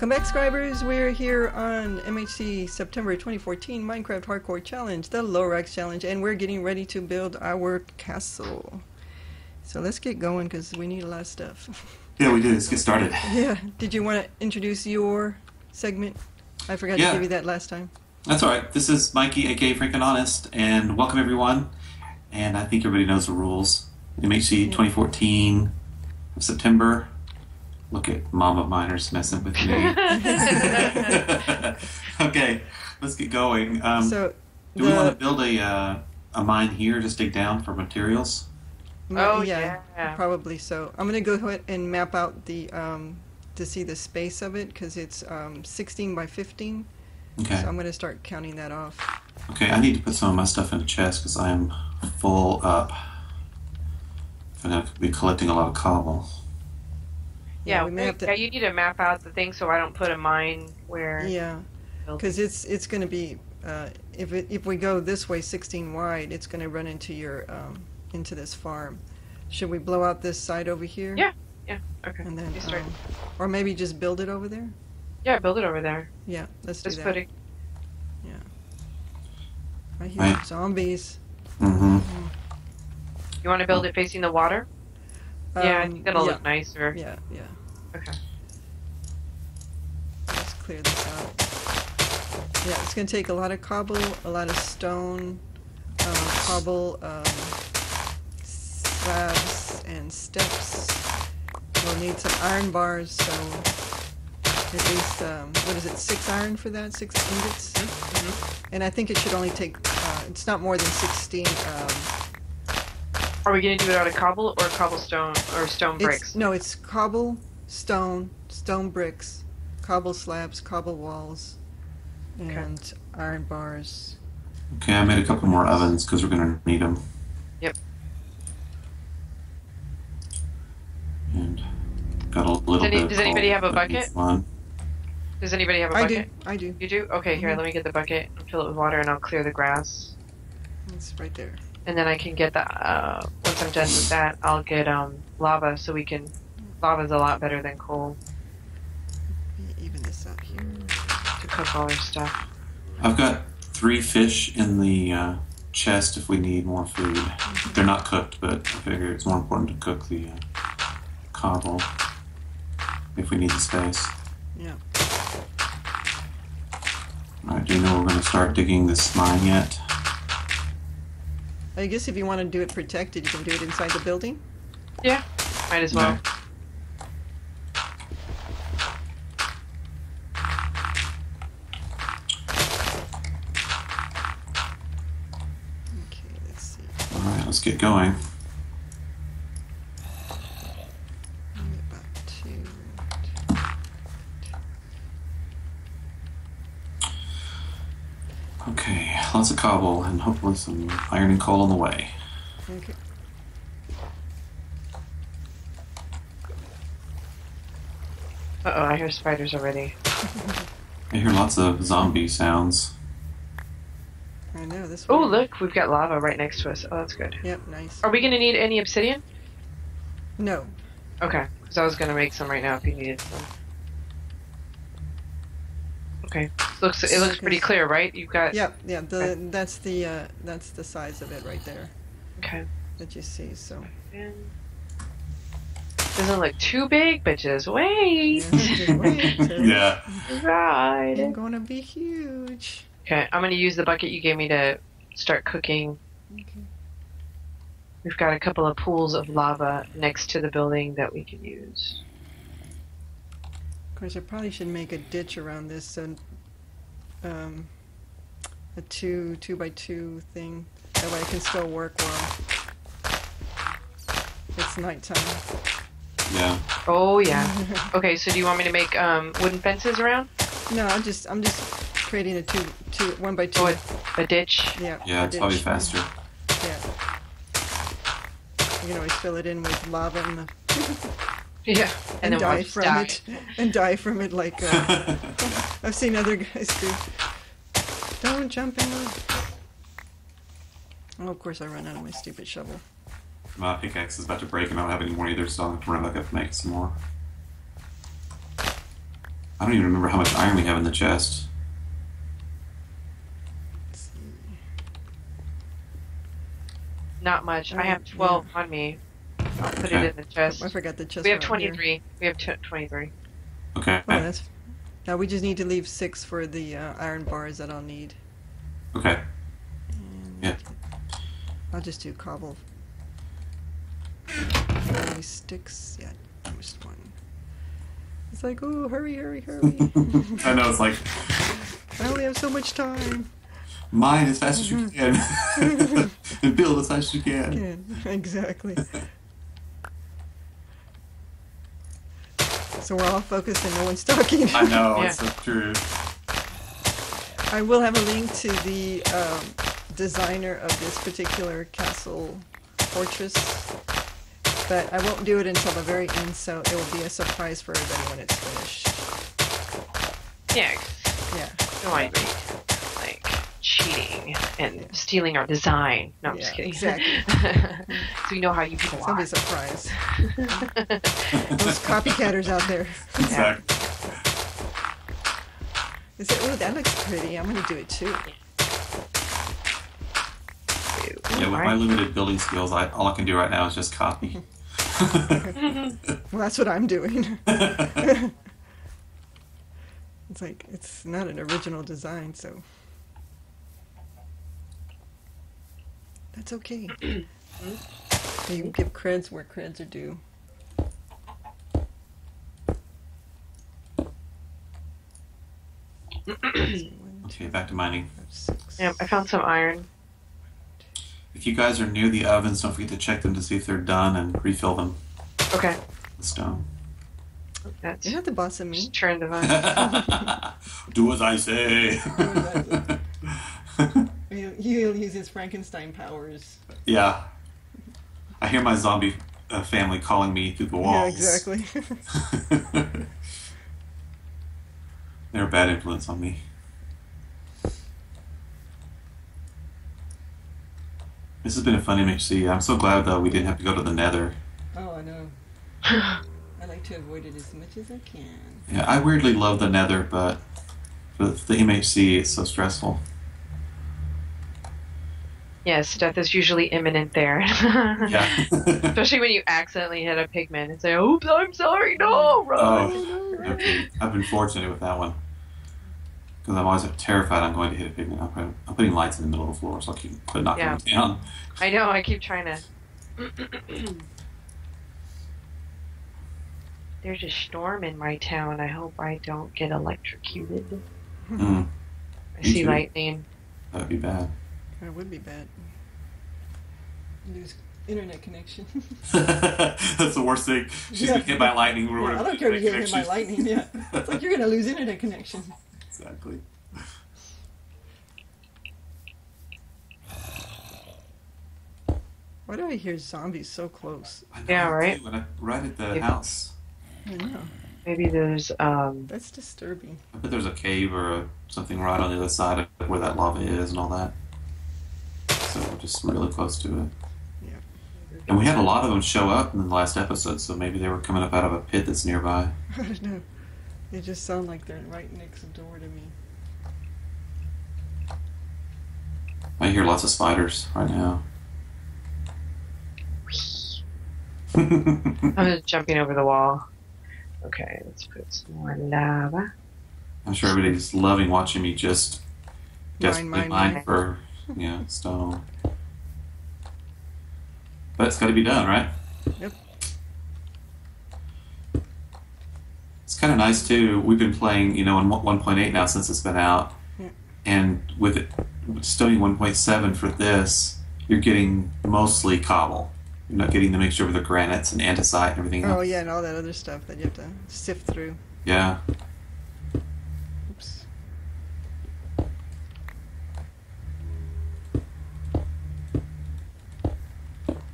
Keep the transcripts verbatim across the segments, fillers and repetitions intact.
Welcome back, subscribers. We're here on M H C September twenty fourteen Minecraft Hardcore Challenge, the Lorax Challenge, and we're getting ready to build our castle. So let's get going because we need a lot of stuff. Yeah, we do. Let's get started. Yeah. Did you want to introduce your segment? I forgot yeah. to give you that last time. That's all right. This is Mikey, aka Frank and Honest, and welcome everyone. And I think everybody knows the rules. M H C yeah. twenty fourteen of September. Look at Momofminers messing with me. Okay, let's get going. Um, so do we want to build a uh, a mine here? Just dig down for materials. Oh yeah, yeah, probably so. I'm gonna go ahead and map out the um, to see the space of it because it's um, sixteen by fifteen. Okay. So I'm gonna start counting that off. Okay, I need to put some of my stuff in a chest because I am full up. I'm gonna be collecting a lot of cobble. Yeah, we may have to, yeah, you need to map out the thing so I don't put a mine where. Yeah, because it's it's going to be uh, if it, if we go this way sixteen wide, it's going to run into your um, into this farm. Should we blow out this side over here? Yeah, yeah, okay. And then, um, or maybe just build it over there. Yeah, build it over there. Yeah, let's just do that. Put it. Yeah. I hear right. zombies. Mm-hmm. Mm-hmm. You want to build it facing the water? Yeah, I think that'll um, yeah. look nicer. Yeah, yeah. Okay. Let's clear this out. Yeah, it's going to take a lot of cobble, a lot of stone, uh, cobble, um, slabs, and steps. We'll need some iron bars, so at least, um, what is it, six iron for that? Six ingots? Mm-hmm. And I think it should only take, uh, it's not more than sixteen. Um, Are we going to do it out of cobble or cobblestone or stone bricks? It's, no, it's cobble, stone, stone bricks, cobble slabs, cobble walls, and okay. iron bars. Okay, I made a couple more ovens because we're going to need them. Yep. And got a little does any, bit Does anybody have a bucket? Does anybody have a bucket? I do, I do. You do? Okay, here, mm-hmm. let me get the bucket and fill it with water and I'll clear the grass. It's right there. And then I can get the, uh, once I'm done with that, I'll get, um, lava, so we can, lava's a lot better than coal. Let me even this up here. To cook all our stuff. I've got three fish in the, uh, chest if we need more food. Mm-hmm. They're not cooked, but I figure it's more important to cook the, uh, cobble if we need the space. Yeah. Alright, do you know we're going to start digging this mine yet? I guess if you want to do it protected, you can do it inside the building. Yeah, might as well. Yeah. Okay, let's see. All right, let's get going. Okay, lots of cobble and hopefully some iron and coal on the way. Okay. Uh-oh, I hear spiders already. I hear lots of zombie sounds. I know, this one. Oh, look, we've got lava right next to us. Oh, that's good. Yep, nice. Are we going to need any obsidian? No. Okay, because I was going to make some right now if you needed some. Okay. Looks, it looks pretty clear, right? You've got. Yeah, yeah. The okay. that's the uh, that's the size of it right there. Okay. That you see. So. Doesn't look too big, but just wait. Yeah. Just wait yeah. Right. It's gonna be huge. Okay, I'm gonna use the bucket you gave me to start cooking. Okay. We've got a couple of pools of lava next to the building that we can use. Of course, I probably should make a ditch around this so. Um, a two two by two thing. That way I can still work well. It's nighttime. Yeah. Oh yeah. Okay, so do you want me to make um wooden fences around? No, I'm just I'm just creating a two two one by two. Oh, a, a ditch. Yeah. Yeah, it's probably faster. Yeah. You can always fill it in with lava and the yeah, and, and die from die. it, and die from it like uh, I've seen other guys do. Don't jump in. Oh, of course I run out of my stupid shovel. My pickaxe is about to break, and I don't have any more either, so I'll have to run back up and make some more. I don't even remember how much iron we have in the chest. Not much. I have twelve yeah. on me. I'll put okay. it in the chest. I forgot the chest. We have twenty-three. Here. We have twenty-three. Okay. Oh, that's... Now we just need to leave six for the uh, iron bars that I'll need. Okay. And yeah. I'll just do cobble. Any sticks? Yeah, just one. It's like, oh, hurry, hurry, hurry. I know, it's like... I only have so much time. Mine as fast as you can. And build as fast as you can. Yeah, exactly. So we're all focused and no one's talking. I know, yeah. It's so true. I will have a link to the um, designer of this particular castle fortress, but I won't do it until the very end, so it will be a surprise for everybody when it's finished. Yeah. Yeah. No, I agree. Cheating and yeah. stealing our design. No, I'm yeah, just kidding. Exactly. So we know how you people are. That'll be a surprise. Those copycatters out there. Exactly. Is it? Oh, that looks pretty. I'm gonna do it too. Yeah, with my limited building skills, I, all I can do right now is just copy. Well, that's what I'm doing. It's like it's not an original design, so. That's okay. You give creds where creds are due. Okay, back to mining. Yeah, I found some iron. If you guys are near the ovens, don't forget to check them to see if they're done and refill them. Okay. The stone. That's You're not the boss of me. Just turn the vine. Do as I say. Do as I say. He'll use his Frankenstein powers. Yeah. I hear my zombie uh, family calling me through the walls. Yeah, exactly. They're a bad influence on me. This has been a fun M H C. I'm so glad, though, we didn't have to go to the nether. Oh, I know. I like to avoid it as much as I can. Yeah, I weirdly love the nether, but for the M H C, it's so stressful. Yes, death is usually imminent there. Yeah. Especially when you accidentally hit a pigman and say, oops, I'm sorry, no, run. Oh, no, okay. I've been fortunate with that one. Because I'm always terrified I'm going to hit a pigman. I'm putting, I'm putting lights in the middle of the floor so I keep knocking yeah. them down. I know, I keep trying to. There's a storm in my town. I hope I don't get electrocuted. Mm. I see lightning. That would be bad. It would be bad. Lose internet connection. That's the worst thing. She's yeah. gonna hit by lightning. Or yeah, I don't care if you get hit by lightning. Yeah, it's like you're gonna lose internet connection. Exactly. Why do I hear zombies so close? I know, yeah, right. When I, right at the Maybe. house. I know. Maybe there's. Um, That's disturbing. I bet there's a cave or a, something right on the other side of where that lava is and all that. So we're just really close to it. Yeah. And we had a lot of them show up in the last episode, so maybe they were coming up out of a pit that's nearby. I don't know. They just sound like they're right next door to me. I hear lots of spiders right now. I'm just jumping over the wall. Okay, let's put some more lava. I'm sure everybody's loving watching me just desperately mine, mine, mine for... Yeah, stone. But it's got to be done, right? Yep. It's kind of nice, too. We've been playing, you know, in one point eight now since it's been out. Yeah. And with it studying one point seven for this, you're getting mostly cobble. You're not getting the mixture with the granites and andesite and everything else. Oh, yeah, and all that other stuff that you have to sift through. Yeah.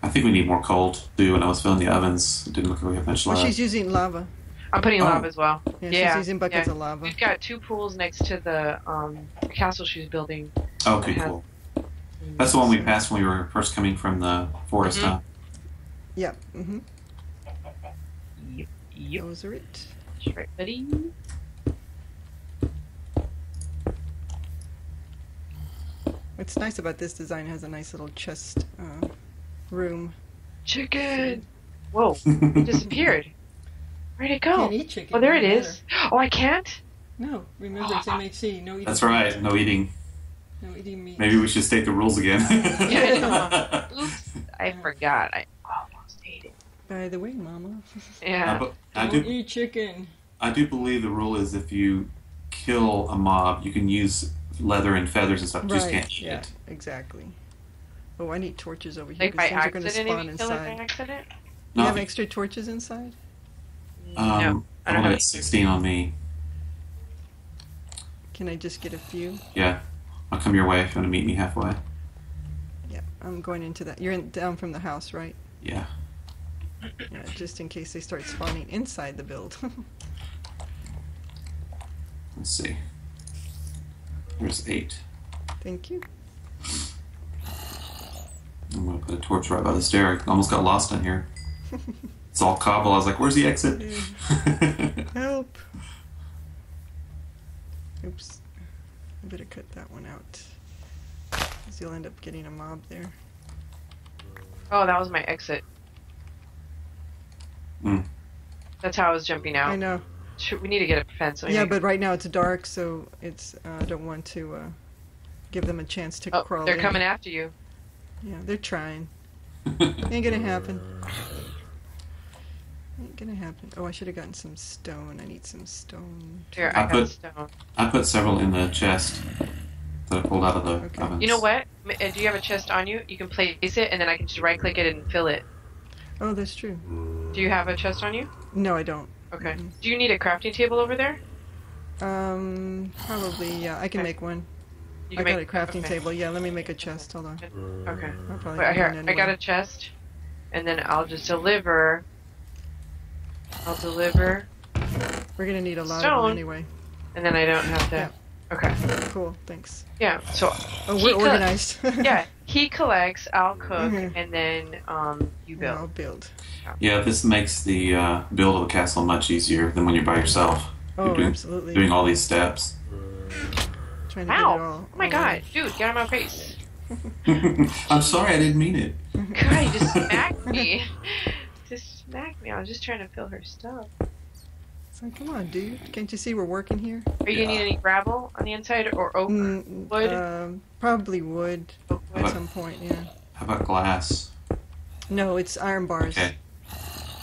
I think we need more coal too. When I was filling the ovens, it didn't look like we have much lava. Well, she's using lava. I'm putting oh. lava as well. Yeah, yeah. She's using buckets yeah. of lava. We've got two pools next to the um, castle she's building. Okay, that cool. Has... That's the one we passed when we were first coming from the forest, mm-hmm. huh? Yeah. Mm-hmm. Yep. Yep. Those are it. That's right, buddy. What's nice about this design, it has a nice little chest uh, room. Chicken! Whoa, it disappeared. Where'd it go? Eat chicken. Oh, there it is. Better. Oh, I can't? No, remember, it's M H C. No eating. That's right, meat. no eating. No eating meat. Maybe we should state the rules again. Yeah, I know. Oops, I uh, forgot. I almost ate it. By the way, Mama. Yeah. Uh, I Don't do, eat chicken. I do believe the rule is if you kill a mob, you can use leather and feathers and stuff. Right. You just can't eat yeah, it. Exactly. Oh, I need torches over here. Like by accident, if you kill it by accident? Do you have extra torches inside? Um, no, I don't know. I got sixteen on me. Can I just get a few? Yeah, I'll come your way if you want to meet me halfway. Yeah, I'm going into that. You're in, down from the house, right? Yeah. Yeah, just in case they start spawning inside the build. Let's see. There's eight. Thank you. I'm gonna put a torch right by the stair. I almost got lost in here. It's all cobble. I was like, where's the exit? Help. Oops. I better cut that one out. Because you'll end up getting a mob there. Oh, that was my exit. Mm. That's how I was jumping out. I know. Should, we need to get a fence. Yeah, but right now it's dark, so it's. I uh, don't want to uh, give them a chance to oh, crawl they're in. Coming after you. Yeah, they're trying. Ain't gonna happen. Ain't gonna happen. Oh, I should have gotten some stone. I need some stone. Here, I, I put stone. I put several in the chest that I pulled out of the okay. ovens. You know what? Do you have a chest on you? You can place it, and then I can just right-click it and fill it. Oh, that's true. Do you have a chest on you? No, I don't. Okay. Mm-hmm. Do you need a crafting table over there? Um, probably. Yeah, I can okay. make one. You I got make, a crafting okay. table. Yeah, let me make a chest. Hold on. Okay. Wait, here, anyway. I got a chest, and then I'll just deliver. I'll deliver. We're gonna need a lot stone, of them anyway. And then I don't have to. Yeah. Okay. Cool. Thanks. Yeah. So oh, we're organized. Yeah. He collects. I'll cook, mm-hmm. and then um, you build. And I'll build. Yeah. This makes the uh, build of a castle much easier than when you're by yourself. Oh, you're doing, absolutely. Doing all these steps. Trying to Ow! All, all oh my god, dude, get out of my face! I'm sorry, I didn't mean it. God, you just smacked me. Just smacked me. I was just trying to fill her stuff. It's like, come on, dude. Can't you see we're working here? Are you yeah. need any gravel on the inside or oak mm, wood? Um, probably wood, oak wood. About, at some point. Yeah. How about glass? No, it's iron bars. Okay.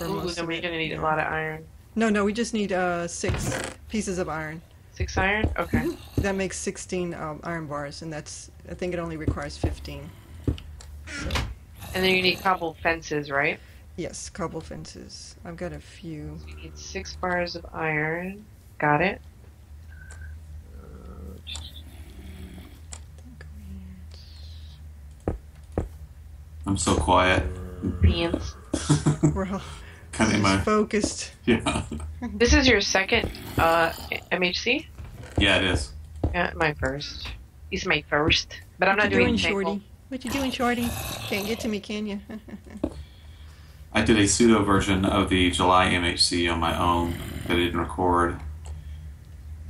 Ooh, then we're gonna need yeah. a lot of iron. No, no, we just need uh six pieces of iron. Six iron? Okay. Mm-hmm. That makes sixteen um, iron bars, and that's, I think it only requires fifteen. So. And then you need cobble fences, right? Yes, cobble fences. I've got a few. So you need six bars of iron. Got it. I'm so quiet. Beans. We're all kind of my... focused. Yeah. This is your second uh, M H C? Yeah, it is. Yeah, my first. It's my first. But what I'm not you doing, doing shorty. What you doing, shorty? Can't get to me, can you? I did a pseudo version of the July M H C on my own that I didn't record.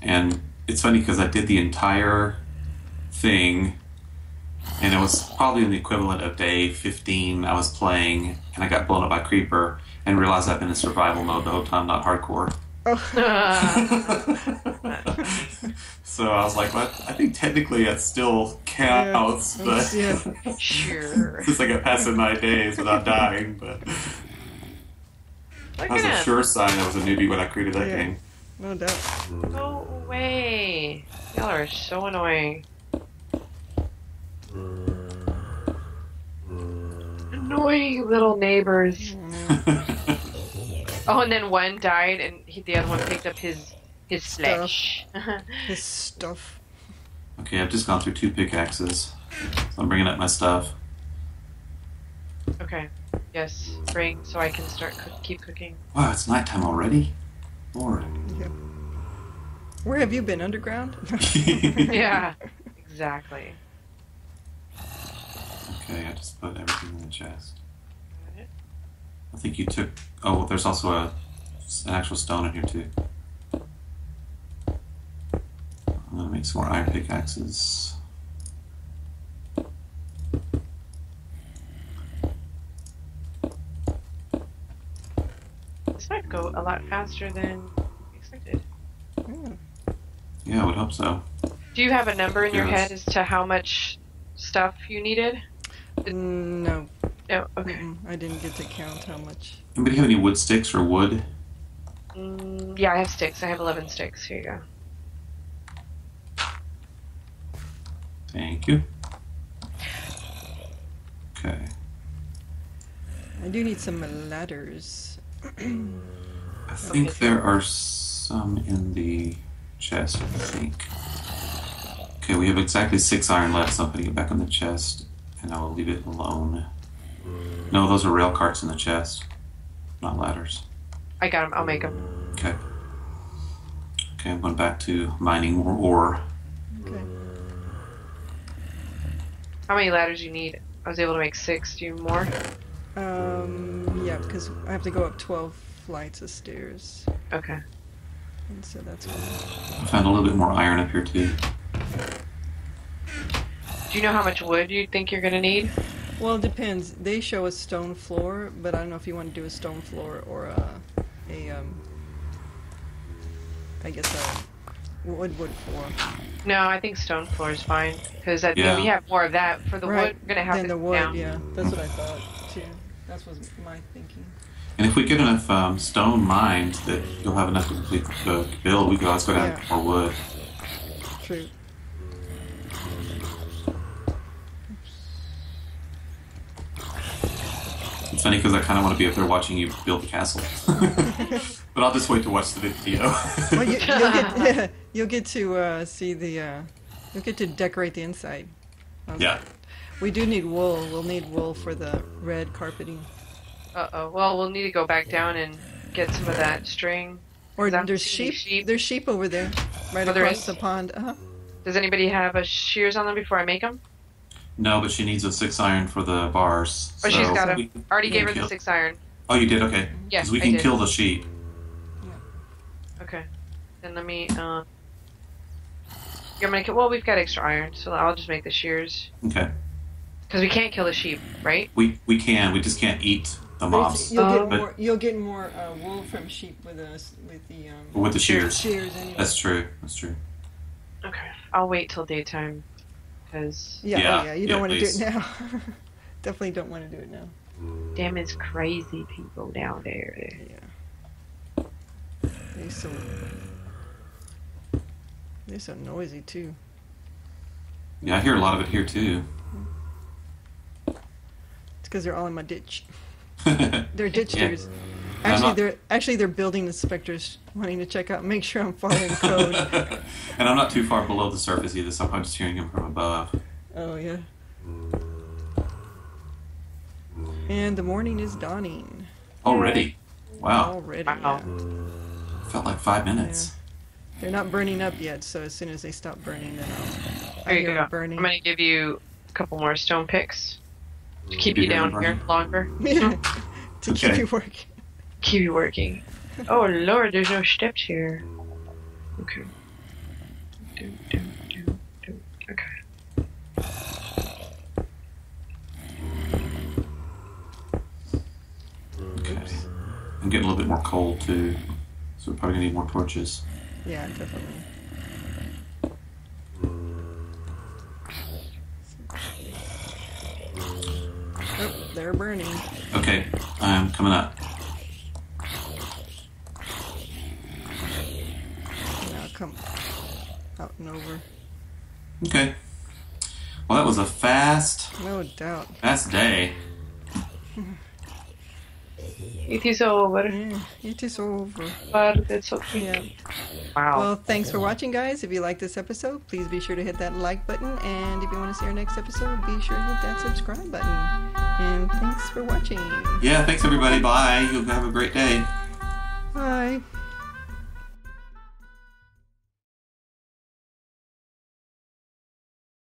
And it's funny because I did the entire thing, and it was probably in the equivalent of day fifteen I was playing, and I got blown up by Creeper. And realize I've been in survival mode the whole time, not hardcore. Oh. So I was like, well, I think technically it still counts, yeah, but yeah. Sure. It's like I passed in my days without dying, but that was a sure sign I was a newbie when I created that yeah. game. No doubt. No way. Y'all are so annoying. Annoying little neighbors. Oh, and then one died, and he, the other one picked up his his flesh. His stuff. Okay, I've just gone through two pickaxes. So I'm bringing up my stuff. Okay. Yes, bring so I can start cook, keep cooking. Wow, it's nighttime already. Lord. Yep. Where have you been, underground? Yeah, exactly. Okay, I just put everything in the chest. I think you took... Oh, well, there's also a, an actual stone in here, too. I'm going to make some more iron pickaxes. this might go a lot faster than expected. Mm. Yeah, I would hope so. Do you have a number in yes. your head as to how much stuff you needed? No. No, okay. Mm-hmm. I didn't get to count how much. Anybody have any wood sticks or wood? Mm, yeah, I have sticks. I have eleven sticks. Here you go. Thank you. Okay. I do need some ladders. I think okay. there are some in the chest, I think. Okay, we have exactly six iron left, so I'm putting it back on the chest, and I will leave it alone. No, those are rail carts in the chest, not ladders. I got them. I'll make them. Okay. Okay, I'm going back to mining more ore. Okay. How many ladders do you need? I was able to make six. Do you more? Um, yeah, because I have to go up twelve flights of stairs. Okay. And so that's fine. I found a little bit more iron up here, too. Do you know how much wood you think you're going to need? Well, it depends. They show a stone floor, but I don't know if you want to do a stone floor or a, a um, I guess a wood wood floor. No, I think stone floor is fine, because I think yeah. we have more of that for the right. wood. We're gonna have then to the wood. Down. Yeah, that's what I thought too. That was my thinking. And if we get enough um, stone mined, that you'll have enough to complete the build. We can always go down yeah. for wood. True. It's funny because I kind of want to be up there watching you build the castle. But I'll just wait to watch the video. Well, you, you'll, get, you'll get to uh, see the... Uh, you'll get to decorate the inside. Okay. Yeah. We do need wool. We'll need wool for the red carpeting. Uh-oh. Well, we'll need to go back down and get some of that string. Or there's sheep. sheep. There's sheep over there. Right oh, across the pond. Uh-huh. Does anybody have a shears on them before I make them? No, but she needs a six iron for the bars. Oh, so she's got them. I already gave her the six iron. Oh, you did? Okay. Yeah, because we can kill the sheep. Yeah. Okay. Then let me... Uh, I'm gonna kill, well, we've got extra iron, so I'll just make the shears. Okay. Because we can't kill the sheep, right? We we can. We just can't eat the mobs. You'll, um, get, more, you'll get more uh, wool from sheep with, us, with the... Um, with the shears. shears anyway. That's true. That's true. Okay. I'll wait till daytime. Yeah, yeah, yeah, you don't yeah, want to do it now. Definitely don't want to do it now. Damn, it's crazy people down there. Yeah. They're so, they're so noisy, too. Yeah, I hear a lot of it here, too. It's because they're all in my ditch. They're ditchers. Yeah. Actually, not... they're actually they're building inspectors wanting to check out, make sure I'm following code. And I'm not too far below the surface either, so I'm just hearing him from above. Oh yeah. And the morning is dawning. Already? Wow. Already. Wow. Yeah. Felt like five minutes. Yeah. They're not burning up yet, so as soon as they stop burning, then I'll. There you go. Burning. I'm gonna give you a couple more stone picks to keep you down here longer. Yeah. To okay. keep you working. Keep you working. Oh Lord, there's no steps here. Okay. Do, do, do, do. Okay. Okay. Oops. I'm getting a little bit more coal too, so we're probably gonna need more torches. Yeah, definitely. Oh, they're burning. Okay, I'm coming up. Come out and over. Okay. Well, that was a fast... No doubt. Fast day. It is over. Yeah, it is over. But it's okay. Yeah. Wow. Well, thanks for watching, guys. If you like this episode, please be sure to hit that like button. And if you want to see our next episode, be sure to hit that subscribe button. And thanks for watching. Yeah, thanks, everybody. Bye. You'll have a great day. Bye.